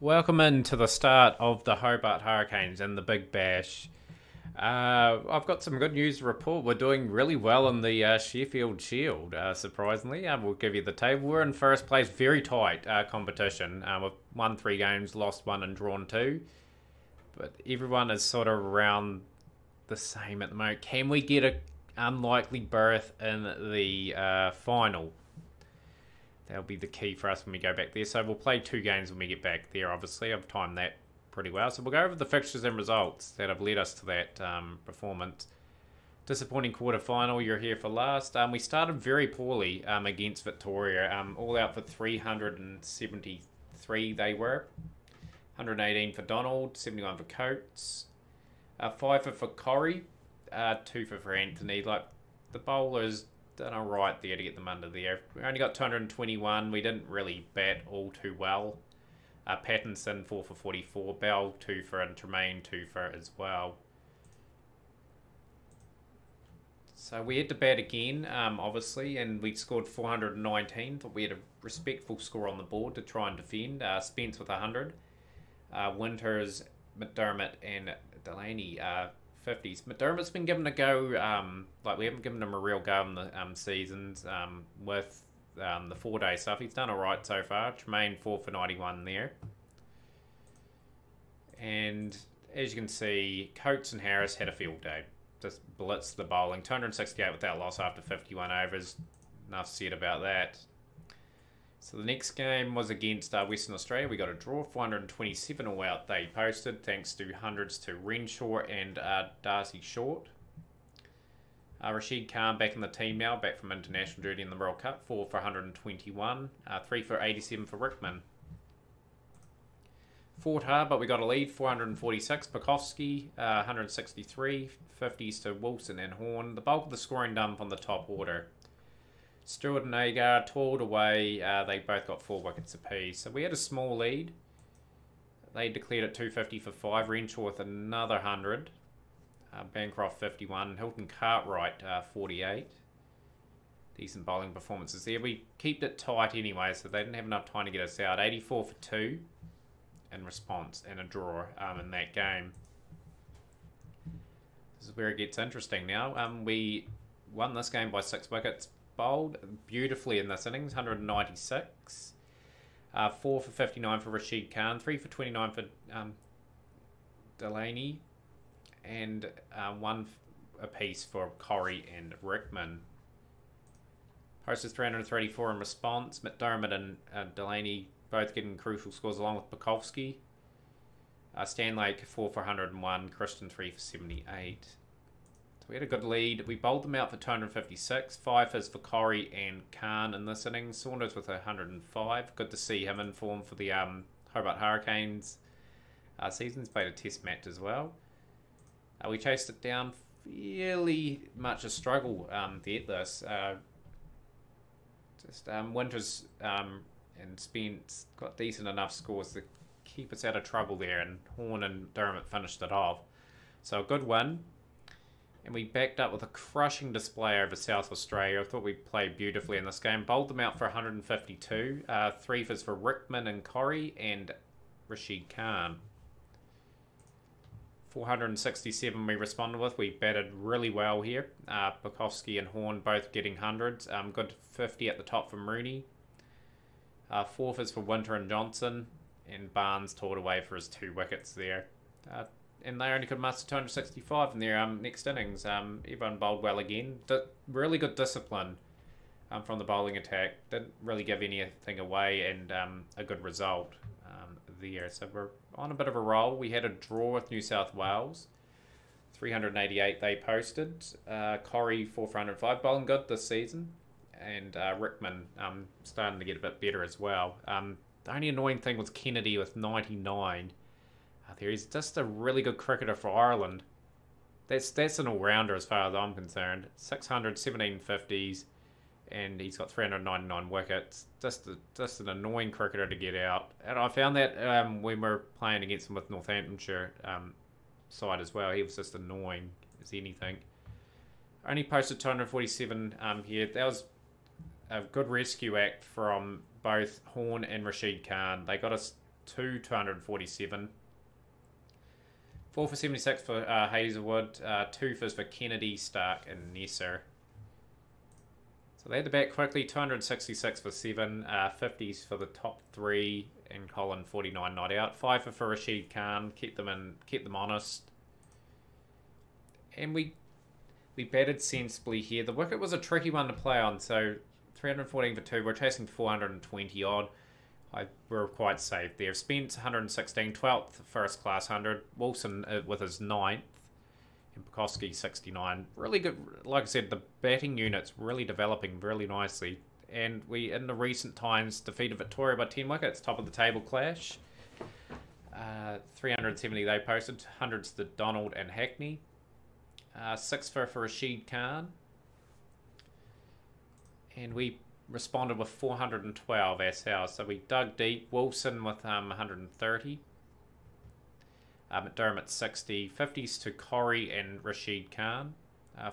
Welcome in to the start of the Hobart Hurricanes and the Big Bash. I've got some good news to report. We're doing really well in the Sheffield Shield, surprisingly. We'll give you the table. We're in first place, very tight competition. We've won 3 games, lost 1 and drawn 2. But everyone is sort of around the same at the moment. Can we get an unlikely berth in the final? That'll be the key for us when we go back there. So we'll play 2 games when we get back there, obviously. I've timed that pretty well. So we'll go over the fixtures and results that have led us to that performance. Disappointing quarter-final, you're here for last. We started very poorly against Victoria. All out for 373 they were. 118 for Donald, 71 for Coates. 5 for Corey, 2 for Anthony. Like, the bowlers done all right there to get them under there. We only got 221. We didn't really bat all too well. Pattinson 4 for 44. Bell 2 for, and Tremaine 2 for as well. So we had to bat again, obviously, and we scored 419. Thought we had a respectful score on the board to try and defend. Spence with 100. Winters, McDermott, and Delaney 50s. McDermott's been given a go, like we haven't given him a real go in the seasons with the 4-day stuff. He's done alright so far. Tremaine 4 for 91 there. And as you can see, Coates and Harris had a field day. Just blitzed the bowling. 268 without loss after 51 overs. Enough said about that. So the next game was against Western Australia. We got a draw, 427 all out they posted, thanks to hundreds to Renshaw and Darcy Short. Rashid Khan back in the team now, back from international duty in the World Cup, 4 for 121, 3 for 87 for Rickman. Fought hard, but we got a lead, 446, Bukowski, 163, 50s to Wilson and Horn. The bulk of the scoring done from the top order. Stewart and Agar toiled away. They both got 4 wickets apiece. So we had a small lead. They declared at 250 for 5. Renshaw with another 100. Bancroft 51. Hilton Cartwright 48. Decent bowling performances there. We kept it tight anyway, so they didn't have enough time to get us out. 84 for 2 in response and a draw in that game. This is where it gets interesting now. We won this game by 6 wickets. Bowled beautifully in this innings, 196, 4 for 59 for Rashid Khan, 3 for 29 for Delaney, and 1 apiece for Corey and Rickman. Posted 334 in response. McDermott and Delaney both getting crucial scores along with Bukowski. Stanlake 4 for 101, Christian 3 for 78. We had a good lead. We bowled them out for 256. 5 is for Corey and Khan in this inning. Saunders with 105. Good to see him in form for the Hobart Hurricanes. Season's played a test match as well. We chased it down, fairly much a struggle to get this. Winters and Spence got decent enough scores to keep us out of trouble there, and Horn and Durham finished it off. So a good win. And we backed up with a crushing display over South Australia. I thought we played beautifully in this game. Bowled them out for 152. 3 for Rickman and Corey and Rashid Khan. 467 we responded with. We batted really well here. Bukowski and Horn both getting hundreds. Good 50 at the top for Rooney. 4 for Winter and Johnson. And Barnes toiled away for his 2 wickets there. And they only could muster 265 in their next innings. Everyone bowled well again. Really good discipline from the bowling attack. Didn't really give anything away, and a good result there. So we're on a bit of a roll. We had a draw with New South Wales. 388 they posted. Corrie 4 for 105, bowling good this season. And Rickman starting to get a bit better as well. The only annoying thing was Kennedy with 99. There is just a really good cricketer for Ireland. That's an all-rounder as far as I'm concerned. 600, 1750s, and he's got 399 wickets. Just an annoying cricketer to get out. And I found that when we were playing against him with Northamptonshire side as well, he was just annoying as anything. Only posted 247 here. That was a good rescue act from both Horn and Rashid Khan. They got us 2 247. 4 for 76 for Hazelwood. 2 for Kennedy, Starc and Nesser. So they had the back quickly. 266 for 7. 50s for the top 3. And Colin 49 not out. 5 for Rashid Khan. Kept them honest. And we batted sensibly here. The wicket was a tricky one to play on. So 314 for 2. We're chasing 420 odd. We're quite safe there. Spence 116, 12th first class 100. Wilson with his 9th. And Bukowski 69. Really good. Like I said, the batting unit's really developing really nicely. And we, in the recent times, defeated Victoria by 10 wickets. Top of the table clash. 370 they posted. 100's to Donald and Hackney. 6 for Rashid Khan. And we responded with 412 ourselves. So we dug deep. Wilson with 130. McDermott 60. 50s to Corey and Rashid Khan.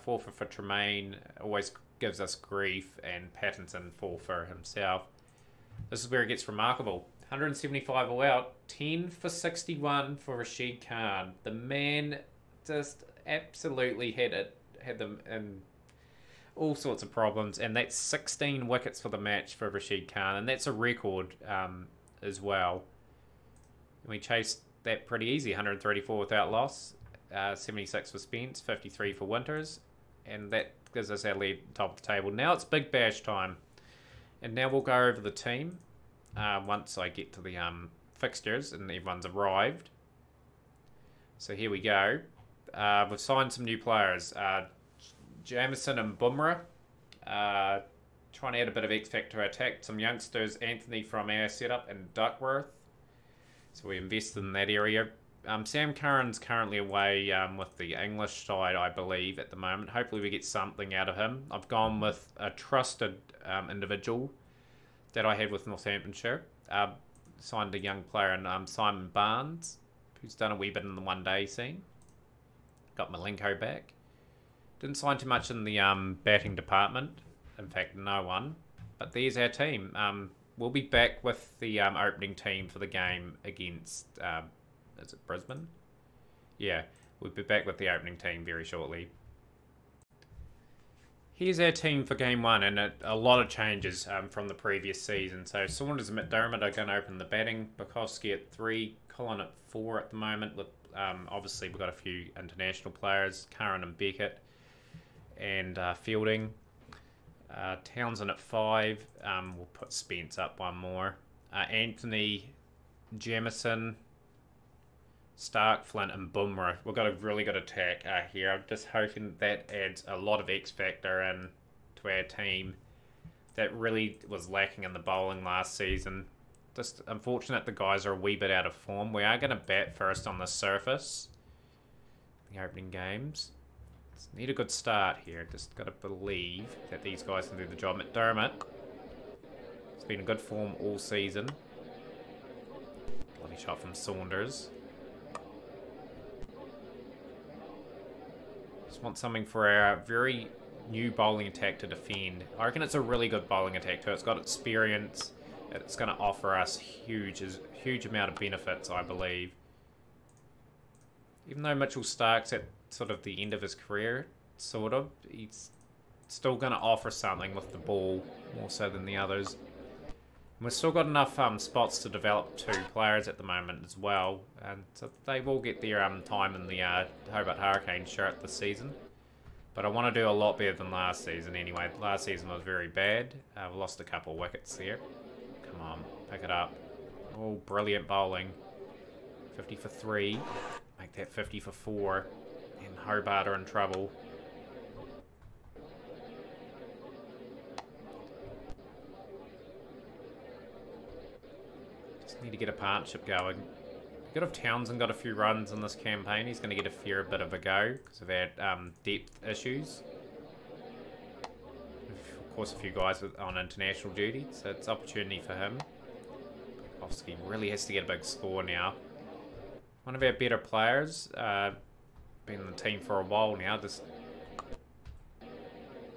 4 for Tremaine. Always gives us grief. And Pattinson 4 for himself. This is where it gets remarkable. 175 all out. 10 for 61 for Rashid Khan. The man just absolutely had them in all sorts of problems, and that's 16 wickets for the match for Rashid Khan, and that's a record as well. And we chased that pretty easy, 134 without loss, 76 for Spence, 53 for Winters, and that gives us our lead top of the table. Now it's Big Bash time, and now we'll go over the team once I get to the fixtures and everyone's arrived. So here we go. We've signed some new players. Jamieson and Bumrah, trying to add a bit of X-Factor to attack. Some youngsters, Anthony from our setup and Duckworth. So we invested in that area. Sam Curran's currently away with the English side, I believe, at the moment. Hopefully we get something out of him. I've gone with a trusted individual that I had with Northamptonshire. Signed a young player in Simon Barnes, who's done a wee bit in the one-day scene. Got Malenko back. Didn't sign too much in the batting department. In fact, no one. But there's our team. We'll be back with the opening team for the game against... is it Brisbane? Yeah, we'll be back with the opening team very shortly. Here's our team for Game 1, and a lot of changes from the previous season. So Saunders and McDermott are going to open the batting. Bukowski at 3, Colin at 4 at the moment. With obviously, we've got a few international players, Curran and Beckett. And Fielding, Townsend at 5. We'll put Spence up one more. Anthony, Jamieson, Starc, Flint, and Boomer. We've got a really good attack here. I'm just hoping that adds a lot of X factor in to our team. That really was lacking in the bowling last season. Just unfortunate the guys are a wee bit out of form. We are going to bat first on the surface. The opening games. Need a good start here. Just got to believe that these guys can do the job. McDermott, it's been in good form all season. Bloody shot from Saunders. Just want something for our very new bowling attack to defend. I reckon it's a really good bowling attack too. It's got experience. It's going to offer us huge amount of benefits, I believe. Even though Mitchell Stark's at sort of the end of his career, sort of, he's still going to offer something with the ball more so than the others. And we've still got enough spots to develop 2 players at the moment as well, and so they will get their time in the Hobart Hurricanes shirt this season. But I want to do a lot better than last season anyway. Last season was very bad. We lost a couple of wickets there. Come on, pick it up. Oh, brilliant bowling. 50 for 3. Make that 50 for 4. And Hobart are in trouble. Just need to get a partnership going. Good if Townsend got a few runs in this campaign. He's going to get a fair bit of a go because of our depth issues. Of course, a few guys on international duty, so it's opportunity for him. Bukowski really has to get a big score now. One of our better players. Been in the team for a while now, just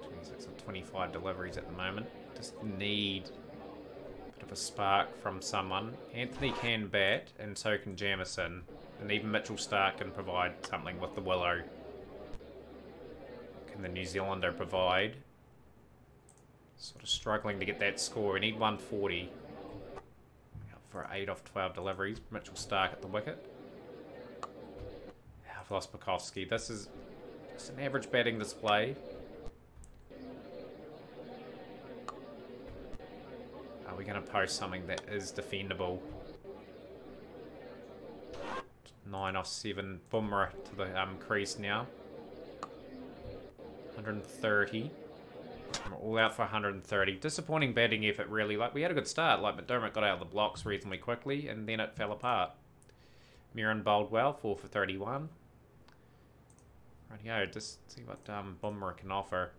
26 or 25 deliveries at the moment. Just need a bit of a spark from someone. Anthony can bat, and so can Jamieson. And even Mitchell Starc can provide something with the willow. Can the New Zealander provide? Sort of struggling to get that score. We need 140. Out for 8 off 12 deliveries. Mitchell Starc at the wicket. I've lost Bukowski. This is just an average batting display. Are we going to post something that is defendable? 9 off 7. Bumrah to the crease now. 130. We're all out for 130. Disappointing batting effort, really. Like, we had a good start. Like, McDermott got out of the blocks reasonably quickly, and then it fell apart. Mirren bowled well, 4 for 31. Rightio, just see what Boomer can offer.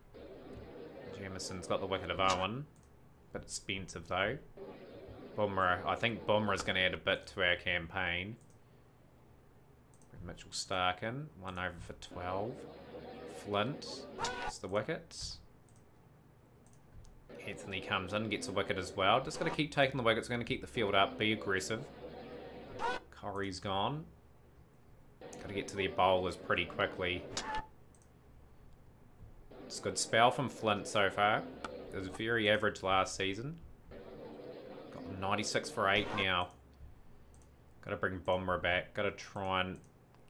Jamison's got the wicket of Owen. Bit expensive, though. Boomer, I think Boomer's going to add a bit to our campaign. Bring Mitchell Starc in. 1 over for 12. Flint gets the wickets. Anthony comes in, gets a wicket as well. Just going to keep taking the wickets. Going to keep the field up. Be aggressive. Corey's gone. Got to get to their bowlers pretty quickly. It's a good spell from Flint so far. It was very average last season. Got 96 for 8 now. Got to bring Bumrah back. Got to try and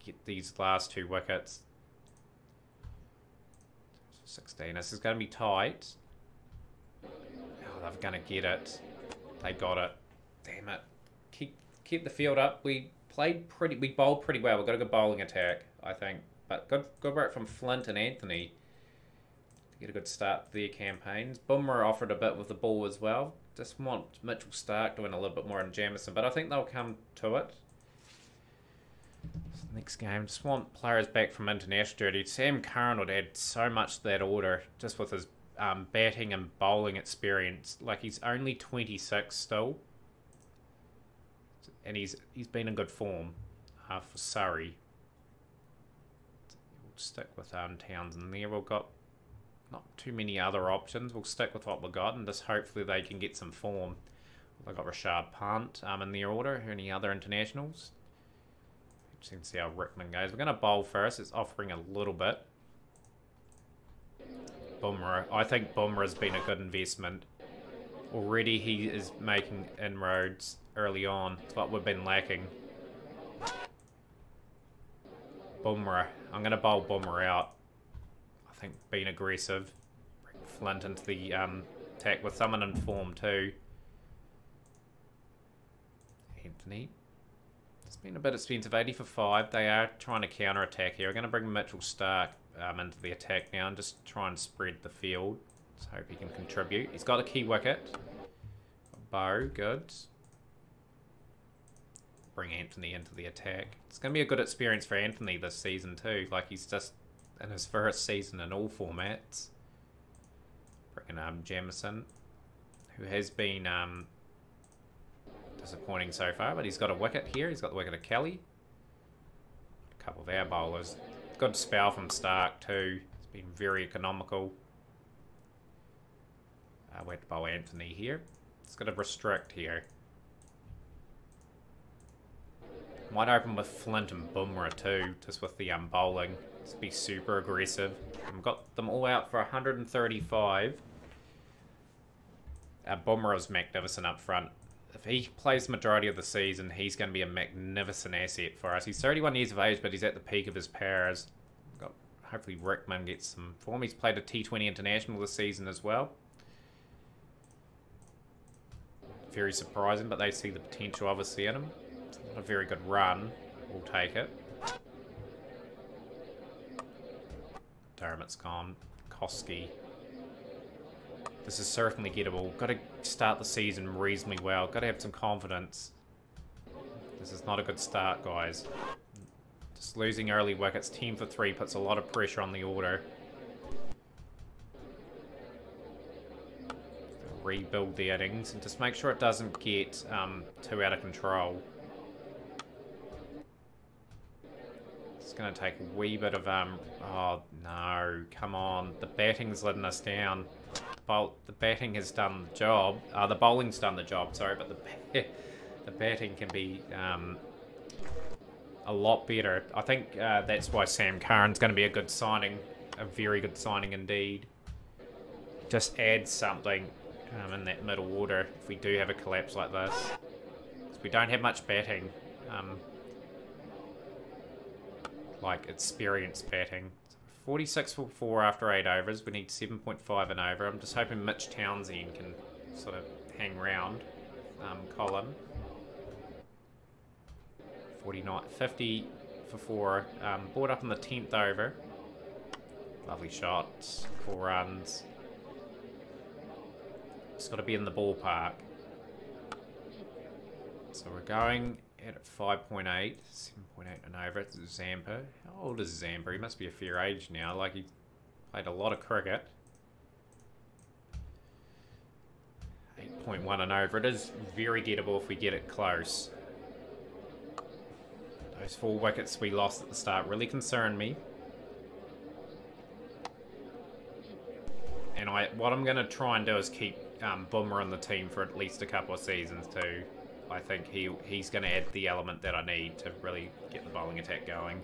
get these last 2 wickets. 16. This is going to be tight. They're going to get it. They got it. Damn it. Keep the field up. We bowled pretty well. We got a good bowling attack, I think. But good work from Flint and Anthony to get a good start to their campaigns. Boomer offered a bit with the ball as well. Just want Mitchell Starc doing a little bit more in Jamieson, but I think they'll come to it. Next game, just want players back from international duty. Sam Curran would add so much to that order, just with his batting and bowling experience. Like, he's only 26 still, and he's been in good form for Surrey. We'll stick with Townsend there. We've got not too many other options. We'll stick with what we've got, and just hopefully they can get some form. They've got Rashid Khan in their order. Any other internationals? Interesting to see how Rickman goes. We're going to bowl first. It's offering a little bit. Bumrah. I think Bumrah's been a good investment. Already he is making inroads early on. It's what we've been lacking. Bumrah. I'm going to bowl Bumrah out. I think being aggressive. Bring Flint into the attack with someone in form too. Anthony. It's been a bit expensive. 80 for 5. They are trying to counter-attack here. We're going to bring Mitchell Starc into the attack now and just try and spread the field. Let's hope he can contribute. He's got a key wicket. Bow, good. Bring Anthony into the attack. It's going to be a good experience for Anthony this season too. Like, he's just in his first season in all formats. Bringing Jamieson, who has been disappointing so far, but he's got a wicket here. He's got the wicket of Kelly. A couple of our bowlers. Good spell from Starc too. It's been very economical. We have to bowl Anthony here. It's going to restrict here. Might open with Flint and Boomer too, just with the bowling. Let's be super aggressive. We've got them all out for 135. Boomer is magnificent up front. If he plays the majority of the season, he's going to be a magnificent asset for us. He's 31 years of age, but he's at the peak of his powers. Hopefully Rickman gets some form. He's played a T20 international this season as well. Very surprising, but they see the potential obviously in him. It's not a very good run. We'll take it. Durham, it's gone. Koski. This is certainly gettable. Got to start the season reasonably well. Got to have some confidence. This is not a good start, guys. Just losing early wickets. 10 for 3 puts a lot of pressure on the order. Rebuild the innings and just make sure it doesn't get too out of control. It's going to take a wee bit of... Oh, no. Come on. The batting's letting us down. the batting has done the job. The bowling's done the job, sorry, but the batting can be a lot better. I think that's why Sam Curran's going to be a good signing, a very good signing indeed. Just add something in that middle order if we do have a collapse like this. Because we don't have much batting, like experienced batting. 46 for 4 after 8 overs. We need 7.5 an over. I'm just hoping Mitch Townsend can sort of hang round Colin. 49, 50 for 4. Brought up in the 10th over. Lovely shots. 4 runs. It's got to be in the ballpark. So we're going at 5.8, 7.8 and over. It's Zampa. How old is Zampa? He must be a fair age now. Like, he played a lot of cricket. 8.1 and over. It is very gettable if we get it close. Those 4 wickets we lost at the start really concerned me. And what I'm going to try and do is keep Boomer on the team for at least a couple of seasons too. I think he's going to add the element that I need to really get the bowling attack going.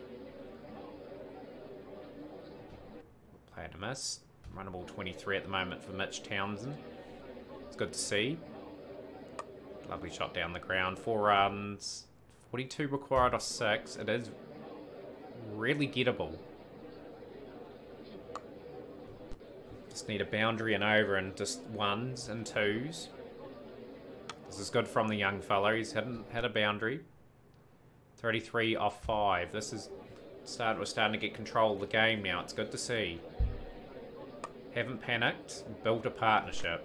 Play and a miss. Runnable 23 at the moment for Mitch Townsend. It's good to see. Lovely shot down the ground. 4 runs. 42 required off 6. It is really gettable. Just need a boundary and over and just 1s and 2s. This is good from the young fella. He's had a boundary. 33 off 5. This is we're starting to get control of the game now. It's good to see. Haven't panicked. Built a partnership.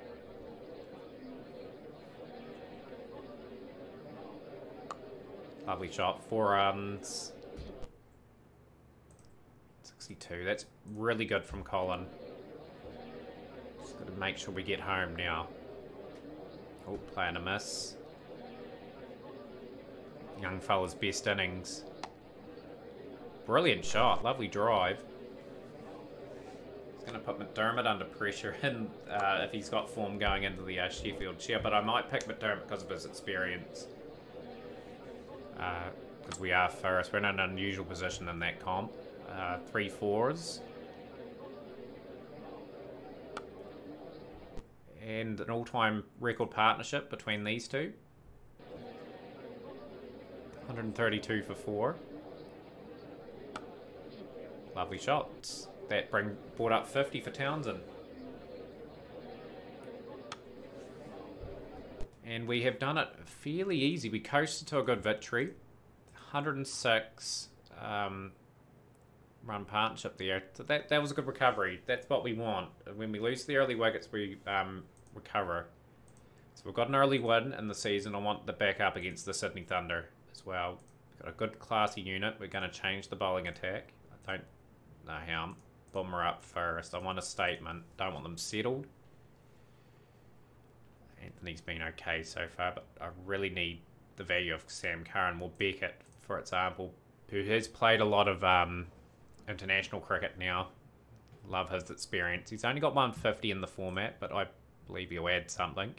Lovely shot. 4 runs. 62. That's really good from Colin. Just got to make sure we get home now. Oh, play and a miss. Young fella's best innings. Brilliant shot. Lovely drive. It's going to put McDermott under pressure in, if he's got form going into the Sheffield Chair. But I might pick McDermott because of his experience. Because we are first. We're in an unusual position in that comp. 3 fours. And an all-time record partnership between these two. 132 for 4. Lovely shots. That brought up 50 for Townsend. And we have done it fairly easy. We coasted to a good victory. 106 run partnership there. So that was a good recovery. That's what we want. When we lose the early wickets, we recover. So we've got an early win in the season. I want the back up against the Sydney Thunder as well. We've got a good classy unit. We're going to change the bowling attack. I don't know how. Bumrah up first. I want a statement. Don't want them settled. Anthony's been okay so far, but I really need the value of Sam Curran or Beckett, for example, who has played a lot of international cricket now. Love his experience. He's only got 150 in the format, but I believe he'll add something.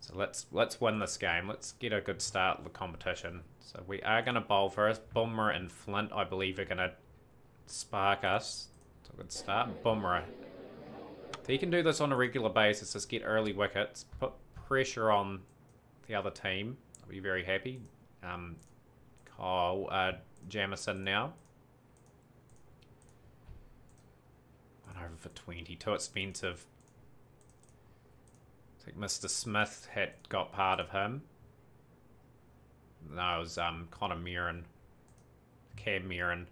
So let's win this game. Let's get a good start of the competition. So we are going to bowl first. Boomer and Flint, I believe, are going to spark us. So good start. Boomer. If he can do this on a regular basis, just get early wickets, put pressure on the other team, I'll be very happy. Kyle Jamieson now. 1 over for 20, too expensive. I think Mr. Smith had got part of him. No, it was Connor Mirren. Cam Mirren.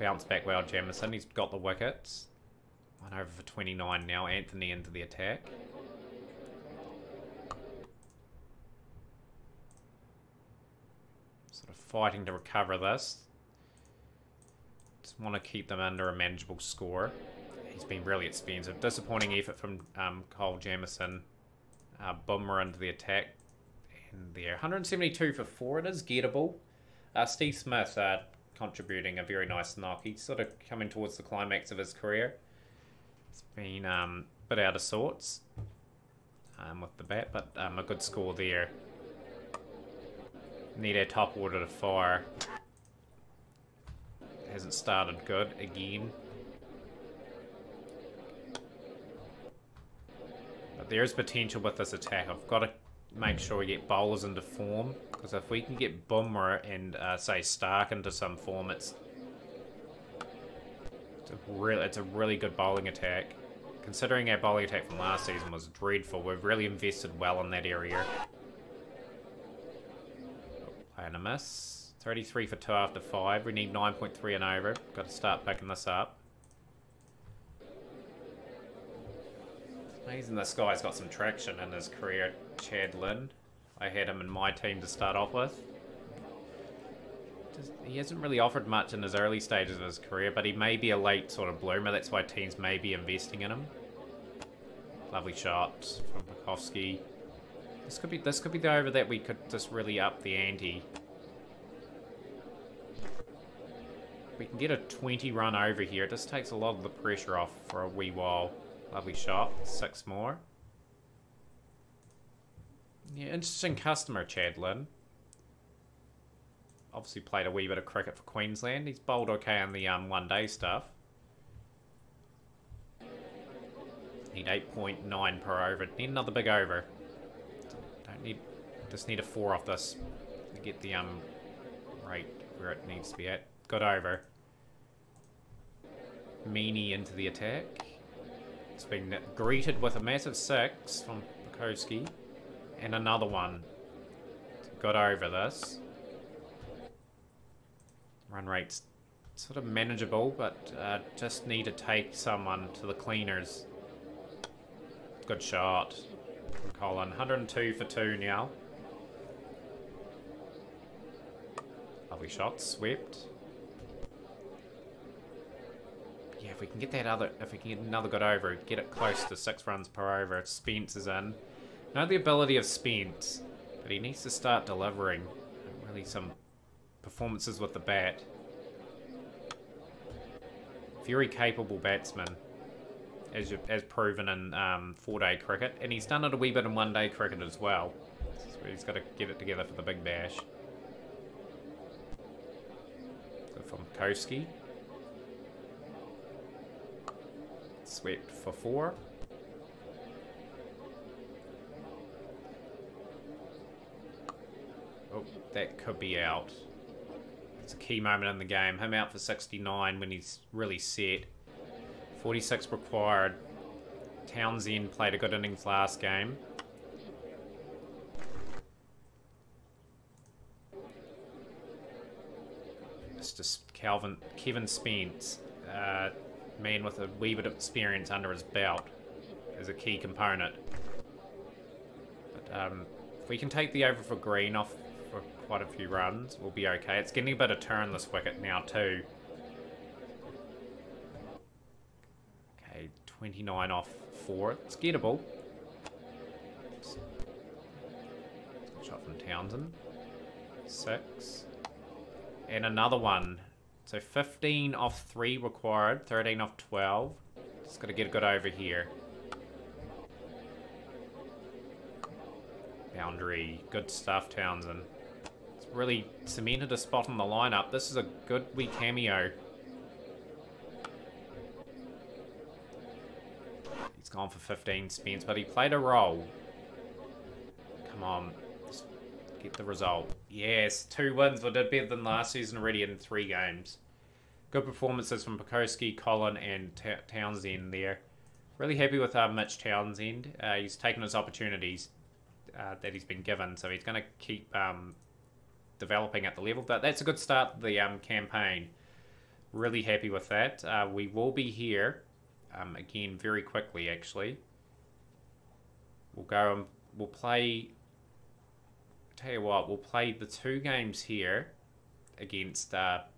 Bounce back well, Jamieson. He's got the wickets. 1 over for 29 now. Anthony into the attack. Sort of fighting to recover this. Just want to keep them under a manageable score. He's been really expensive. Disappointing effort from Cole Jamieson. Boomer into the attack. And there. 172 for 4. It is gettable. Steve Smith contributing a very nice knock. He's sort of coming towards the climax of his career. It's been a bit out of sorts with the bat, but a good score there. Need our top order to fire. Hasn't started good again. But there is potential with this attack. I've got to make sure we get bowlers into form, because if we can get Bumrah and say Starc into some form, it's a really good bowling attack. Considering our bowling attack from last season was dreadful, we've really invested well in that area. Play and a miss. 33 for 2 after 5. We need 9.3 and over. Got to start picking this up. It's amazing this guy's got some traction in his career, Chad Lynn. I had him in my team to start off with. He hasn't really offered much in his early stages of his career, but he may be a late sort of bloomer. That's why teams may be investing in him. Lovely shot from Bukowski. This could be the over that we could just really up the ante. We can get a 20 run over here. It just takes a lot of the pressure off for a wee while. Lovely shot. 6 more. Yeah, interesting customer, Chad Lynn. Obviously played a wee bit of cricket for Queensland. He's bowled okay on the one-day stuff. Need 8.9 per over. Need another big over. Just need a 4 off this to get the rate where it needs to be at. Got over. Meany into the attack. It's been greeted with a massive 6 from Bukowski. And another one. Got over this. Run rate's sort of manageable, but just need to take someone to the cleaners. Good shot. Colin, 102 for 2 now. Lovely shot, swept. Yeah, if we can get that other, if we can get another good over, get it close to 6 runs per over. Spence is in. Know the ability of Spence, but he needs to start delivering. Really some performances with the bat. Very capable batsman, as proven in four-day cricket, and he's done it a wee bit in one-day cricket as well. That's where he's got to get it together for the Big Bash. Good from Bukowski. Swept for 4. Oh, that could be out. It's a key moment in the game. Him out for 69 when he's really set. 46 required. Townsend played a good innings last game. It's just Kevin Spence. Man with a wee bit of experience under his belt is a key component. But if we can take the over for green off for quite a few runs, we'll be okay. It's getting a bit of turn this wicket now too. Okay, 29 off 4. It's gettable. Oops. Shot from Townsend. 6. And another one. So 15 off 3 required, 13 off 12. Just got to get a good over here. Boundary, good stuff, Townsend. It's really cemented a spot in the lineup. This is a good wee cameo. He's gone for 15 spins, but he played a role. Come on, just get the result. Yes, 2 wins. We did better than last season already in 3 games. Good performances from Bukowski, Colin, and Townsend there. Really happy with Mitch Townsend. He's taken his opportunities that he's been given, so he's going to keep developing at the level. But that's a good start to the campaign. Really happy with that. We will be here again very quickly, actually. We'll go and we'll play... Tell you what, we'll play the 2 games here against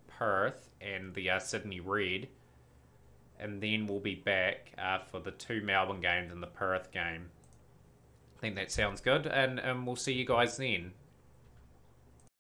Perth and the Sydney Red. And then we'll be back for the 2 Melbourne games and the Perth game. I think that sounds good, and we'll see you guys then.